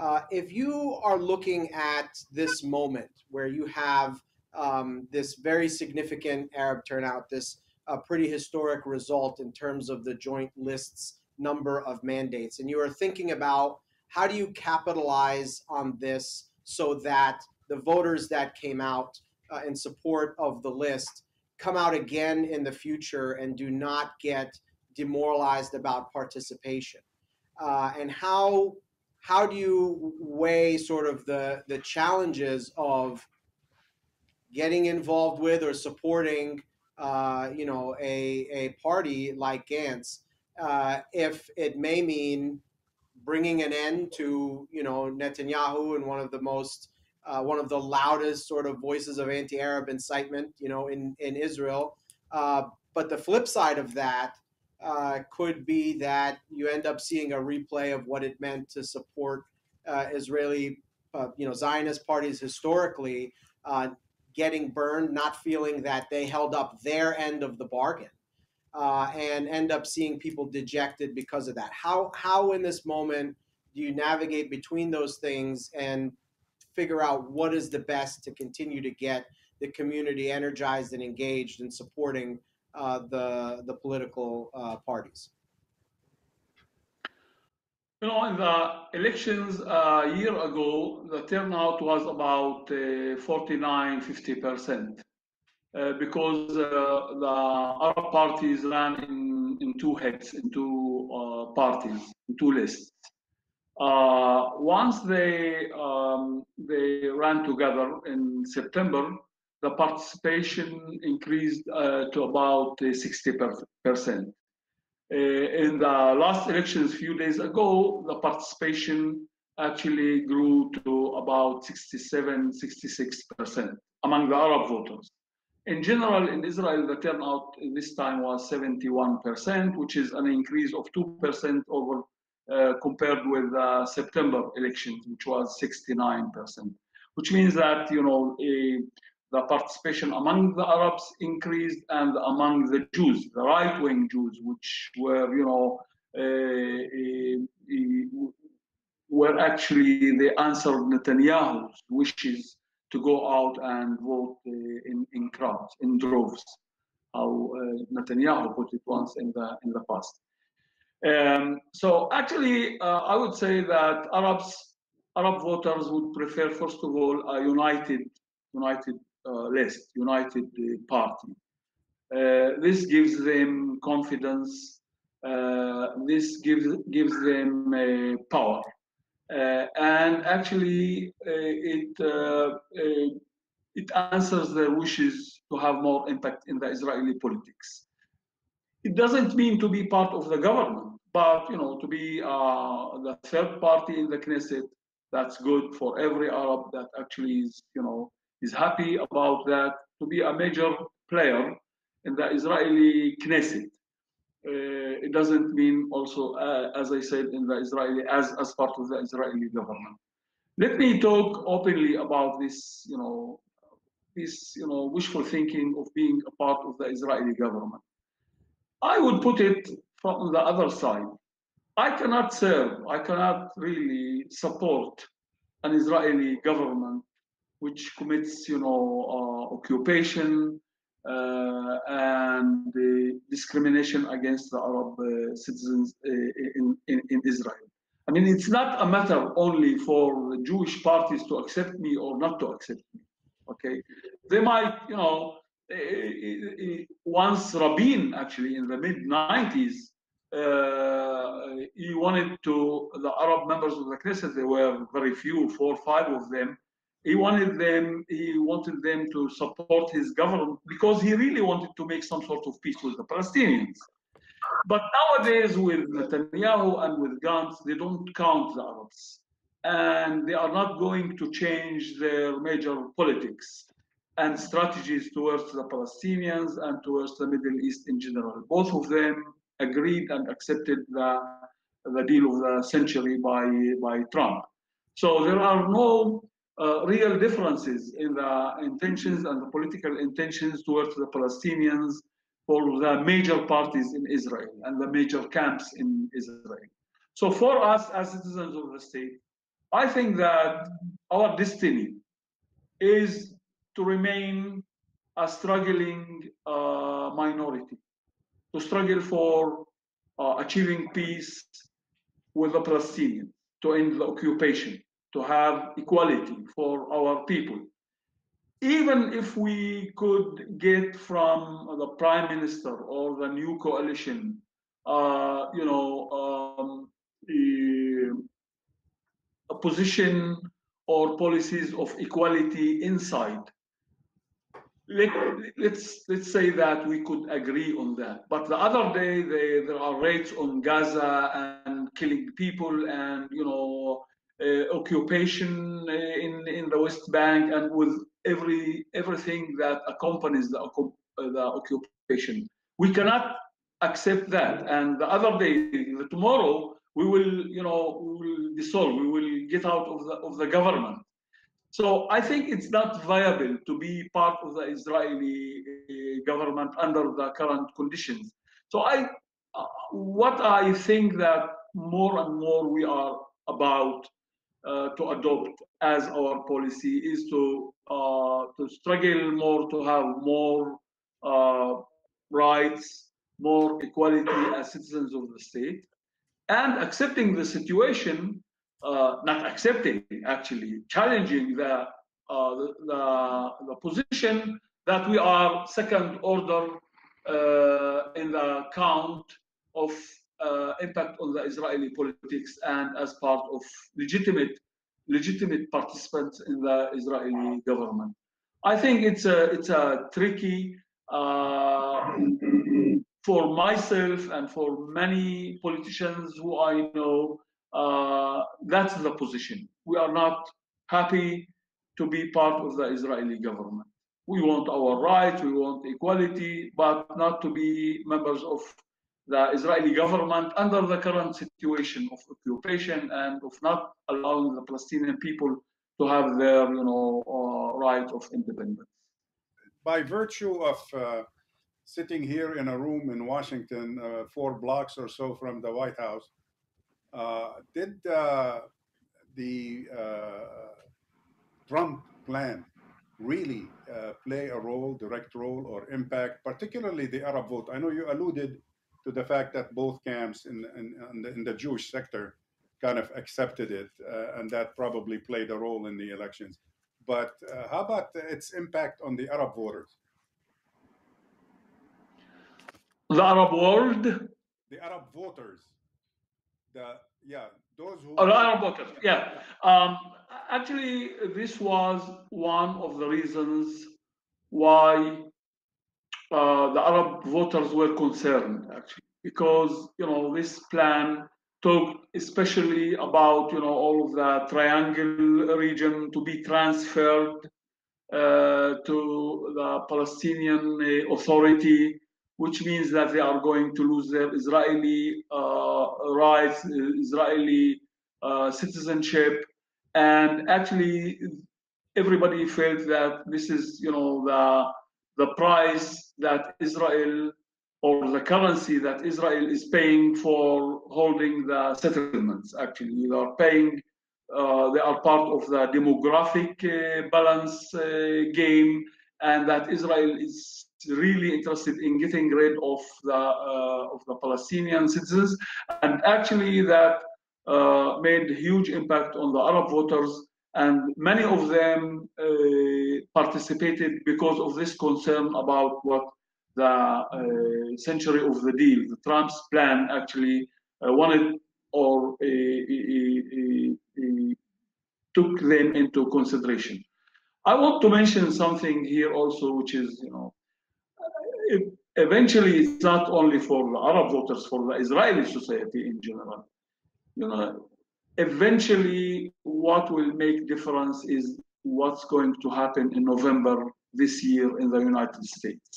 Uh, if you are looking at this moment where you have um, this very significant Arab turnout, this uh, pretty historic result in terms of the Joint List's number of mandates, and you are thinking about how do you capitalize on this so that the voters that came out uh, in support of the list come out again in the future and do not get demoralized about participation. Uh, and how how do you weigh sort of the the challenges of getting involved with or supporting uh, you know a a party like Gantz uh, if it may mean bringing an end to, you know, Netanyahu and one of the most uh, one of the loudest sort of voices of anti-Arab incitement, you know, in in Israel, uh, but the flip side of that Uh, could be that you end up seeing a replay of what it meant to support uh, Israeli, uh, you know, Zionist parties historically, uh, getting burned, not feeling that they held up their end of the bargain, uh, and end up seeing people dejected because of that. How, how in this moment do you navigate between those things and figure out what is the best to continue to get the community energized and engaged in supporting Uh, the the political uh, parties? You know, in the elections uh, a year ago, the turnout was about uh, forty-nine, fifty percent, uh, because uh, the Arab parties ran in, in two heads, in two uh, parties, in two lists. Uh, once they um, they ran together in September, the participation increased uh, to about sixty percent. Uh, in the last elections a few days ago, the participation actually grew to about sixty-seven, sixty-six percent among the Arab voters. In general, in Israel, the turnout this time was seventy-one percent, which is an increase of two percent over uh, compared with uh, September elections, which was sixty-nine percent, which means that, you know, a the participation among the Arabs increased, and among the Jews, the right-wing Jews, which were, you know, uh, uh, were actually they answered Netanyahu's wishes to go out and vote uh, in in crowds, in droves, how uh, Netanyahu put it once in the in the past. Um, so actually, uh, I would say that Arabs, Arab voters would prefer, first of all, a united, united. Uh, list, united uh, party. Uh, this gives them confidence Uh, this gives gives them uh, power, uh, and actually uh, it uh, uh, it answers their wishes to have more impact in the Israeli politics. It doesn't mean to be part of the government, but you know, to be uh, the third party in the Knesset. That's good for every Arab that actually is, you know, is happy about that, to be a major player in the Israeli Knesset. Uh, it doesn't mean also, uh, as I said, in the Israeli, as, as part of the Israeli government. Let me talk openly about this, you know, this, you know, wishful thinking of being a part of the Israeli government. I would put it from the other side. I cannot serve, I cannot really support an Israeli government which commits, you know, uh, occupation, Uh, and the discrimination against the Arab uh, citizens uh, in, in, in Israel. I mean, it's not a matter only for Jewish parties to accept me or not to accept me, okay? They might, you know, uh, uh, once Rabin, actually, in the mid nineties, uh, he wanted to, the Arab members of the Knesset, there were very few, four or five of them, He wanted them. He wanted them to support his government because he really wanted to make some sort of peace with the Palestinians. But nowadays, with Netanyahu and with Gantz, they don't count the Arabs, and they are not going to change their major politics and strategies towards the Palestinians and towards the Middle East in general. Both of them agreed and accepted the the deal of the century by by Trump. So there are no. Uh, real differences in the intentions and the political intentions towards the Palestinians for the major parties in Israel and the major camps in Israel. So for us as citizens of the state, I think that our destiny is to remain a struggling uh, minority, to struggle for uh, achieving peace with the Palestinians, to end the occupation, to have equality for our people. Even if we could get from the prime minister or the new coalition, uh, you know, um, a, a position or policies of equality inside, let, let's let's say that we could agree on that. But the other day, they, there are raids on Gaza and killing people, and you know. Uh, occupation uh, in in the West Bank, and with every everything that accompanies the, uh, the occupation, we cannot accept that. And the other day, the tomorrow, we will, you know, we will dissolve. We will get out of the of the government. So I think it's not viable to be part of the Israeli uh, government under the current conditions. So I, uh, what I think that more and more we are about. Uh, to adopt as our policy is to uh, to struggle more to have more uh, rights, more equality as citizens of the state, and accepting the situation, uh, not accepting actually challenging the, uh, the, the the position that we are second order uh, in the count of. Uh, impact on the Israeli politics and as part of legitimate, legitimate participants in the Israeli government. I think it's a it's a tricky uh, for myself and for many politicians who I know. Uh, that's the position. We are not happy to be part of the Israeli government. We want our rights, we want equality, but not to be members of. The Israeli government under the current situation of occupation and of not allowing the Palestinian people to have their, you know, uh, right of independence. By virtue of uh, sitting here in a room in Washington, uh, four blocks or so from the White House, uh, did uh, the uh, Trump plan really uh, play a role, direct role or impact, particularly the Arab vote? I know you alluded to the fact that both camps in, in, in, the, in the Jewish sector kind of accepted it, uh, and that probably played a role in the elections. But uh, how about its impact on the Arab voters? The Arab world? the Arab voters. The yeah, those who. Oh, the Arab voters. Yeah. Um, actually, this was one of the reasons why uh, the Arab voters were concerned, actually, because you know this plan talked especially about you know all of the triangle region to be transferred Uh, to the Palestinian uh, Authority, which means that they are going to lose their Israeli uh, rights, uh, Israeli uh, citizenship. And actually, everybody felt that this is, you know, the, the price that Israel, or the currency that Israel is paying for holding the settlements, actually. They are paying Uh, they are part of the demographic uh, balance uh, game, and that Israel is really interested in getting rid of the uh, of the Palestinian citizens. And actually, that uh, made a huge impact on the Arab voters, and many of them uh, participated because of this concern about what the uh, century of the deal, the Trump's plan, actually uh, wanted or a, a, a took them into consideration. I want to mention something here also, which is, you know, eventually it's not only for the Arab voters, for the Israeli society in general. You know, eventually what will make difference is what's going to happen in November this year in the United States.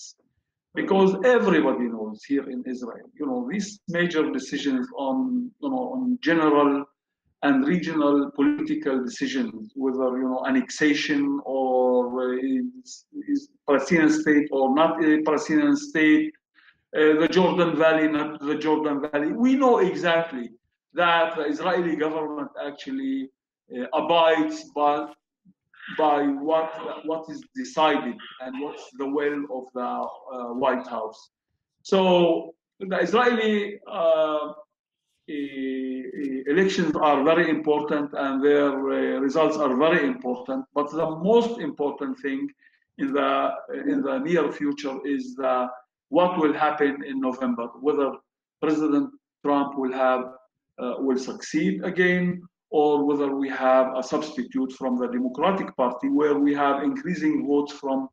Because everybody knows here in Israel, you know, these major decisions on, you know, on general and regional political decisions, whether you know annexation or uh, is, is Palestinian state or not a Palestinian state, uh, the Jordan Valley, not the Jordan Valley. We know exactly that the Israeli government actually uh, abides by by what what is decided and what's the will of the uh, White House. So the Israeli Uh, elections are very important, and their uh, results are very important. But the most important thing in the in the near future is the, what will happen in November. Whether President Trump will have uh, will succeed again, or whether we have a substitute from the Democratic Party, where we have increasing votes from uh,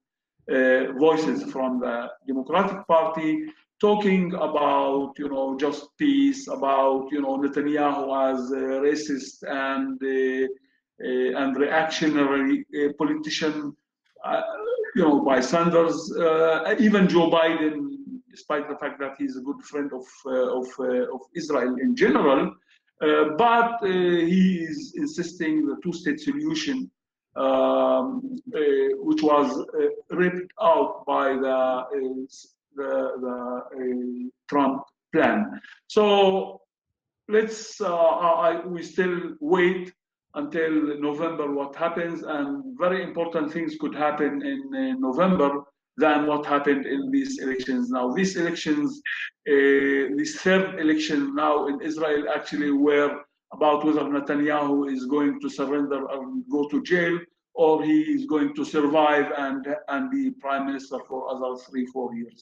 voices from the Democratic Party, talking about, you know, just peace, about, you know, Netanyahu as a racist and uh, uh, and reactionary uh, politician, uh, you know, by Sanders, uh, even Joe Biden, despite the fact that he's a good friend of uh, of uh, of Israel in general, uh, but uh, he is insisting the two-state solution, um, uh, which was uh, ripped out by the. Uh, the, the uh, Trump plan. So let's, uh, I, we still wait until November what happens, and very important things could happen in uh, November than what happened in these elections. Now, these elections, uh, this third election now in Israel actually were about whether Netanyahu is going to surrender and go to jail, or he is going to survive and, and be prime minister for another three, four years.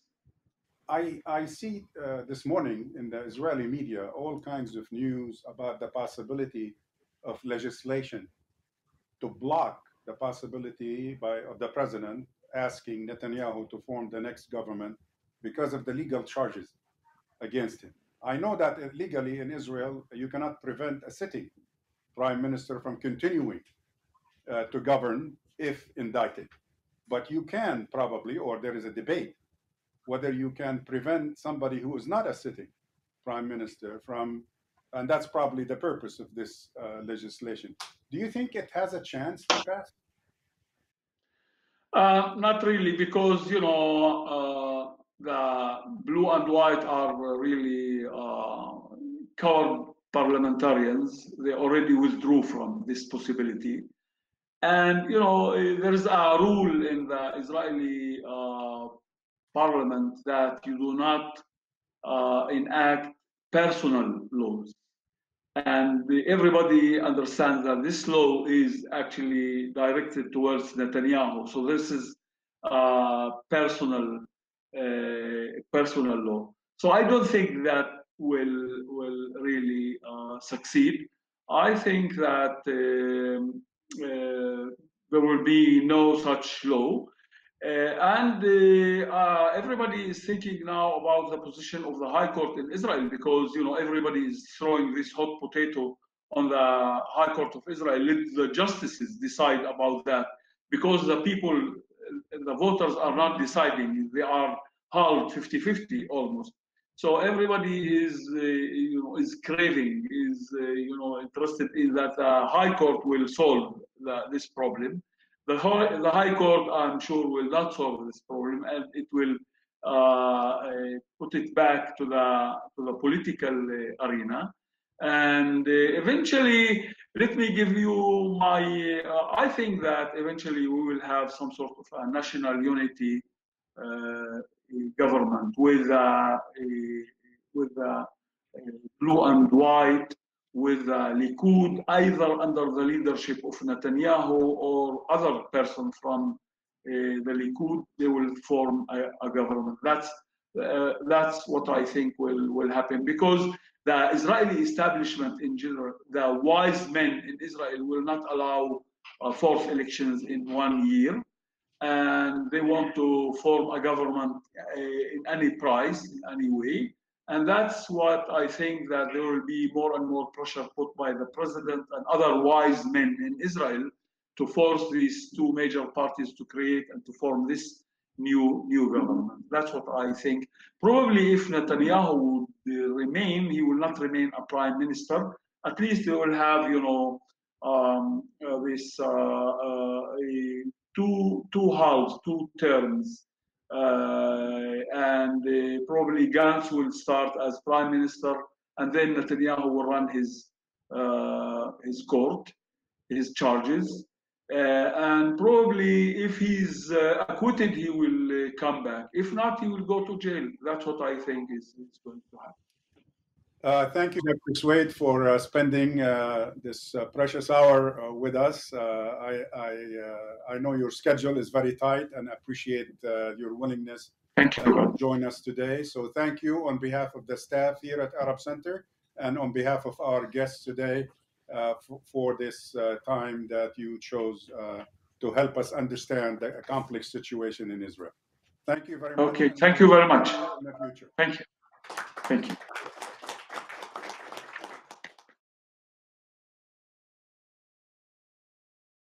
I, I see uh, this morning in the Israeli media all kinds of news about the possibility of legislation to block the possibility by, of the president asking Netanyahu to form the next government because of the legal charges against him. I know that legally in Israel, you cannot prevent a sitting prime minister from continuing uh, to govern if indicted. But you can probably, or there is a debate, whether you can prevent somebody who is not a sitting prime minister from, and that's probably the purpose of this uh, legislation. Do you think it has a chance to pass? Uh, not really, because, you know, uh, the Blue and White are really uh, coward parliamentarians. They already withdrew from this possibility. And, you know, there is a rule in the Israeli uh, Parliament that you do not uh, enact personal laws, and everybody understands that this law is actually directed towards Netanyahu. So this is uh, personal, uh, personal law. So I don't think that will will really uh, succeed. I think that um, uh, there will be no such law. Uh, and uh, uh, everybody is thinking now about the position of the High Court in Israel, because, you know, everybody is throwing this hot potato on the High Court of Israel. Let the justices decide about that, because the people, the voters are not deciding. They are held fifty fifty almost. So everybody is, uh, you know, is craving, is, uh, you know, interested in that the High Court will solve the, this problem. The, whole, the High Court, I'm sure, will not solve this problem, and it will uh, put it back to the to the political uh, arena. And uh, eventually, let me give you my. Uh, I think that eventually we will have some sort of a national unity uh, government with uh, a, with a, a blue and white, with uh, Likud, either under the leadership of Netanyahu or other person from uh, the Likud. They will form a, a government. That's uh, that's what I think will will happen, because the Israeli establishment in general, the wise men in Israel, will not allow uh, fourth elections in one year, and they want to form a government uh, in any price, in any way. And that's what I think, that there will be more and more pressure put by the president and other wise men in Israel to force these two major parties to create and to form this new new government. That's what I think. Probably if Netanyahu would remain, he will not remain a prime minister. At least they will have, you know, um, uh, this uh, uh, two two halves, two terms. Uh, and uh, probably Gantz will start as prime minister, and then Netanyahu will run his uh, his court, his charges, uh, and probably if he's uh, acquitted, he will uh, come back. If not, he will go to jail. That's what I think is, is going to happen. Uh, thank you, Doctor Swaid, for uh, spending uh, this uh, precious hour uh, with us. Uh, I, I, uh, I know your schedule is very tight, and appreciate uh, your willingness thank you. uh, to join us today. So thank you on behalf of the staff here at Arab Center, and on behalf of our guests today, uh, f for this uh, time that you chose uh, to help us understand the complex situation in Israel. Thank you very much. Okay, thank you very much. In the future. Thank you. Thank you.